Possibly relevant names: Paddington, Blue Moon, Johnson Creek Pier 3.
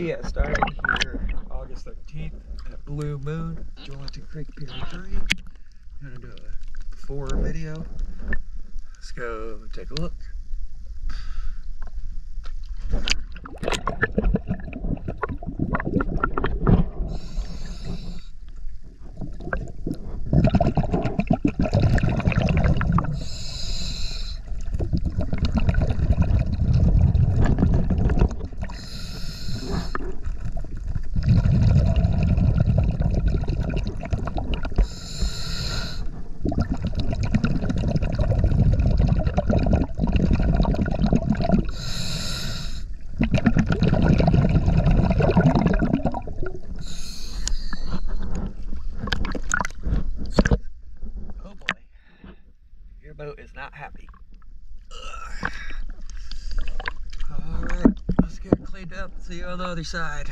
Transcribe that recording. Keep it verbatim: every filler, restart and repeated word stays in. Yeah, starting here August thirteenth at Blue Moon, Johnson Creek Pier three. I'm gonna do a before video. Let's go take a look. Your boat is not happy. Ugh. All right, let's get it cleaned up. See you on the other side.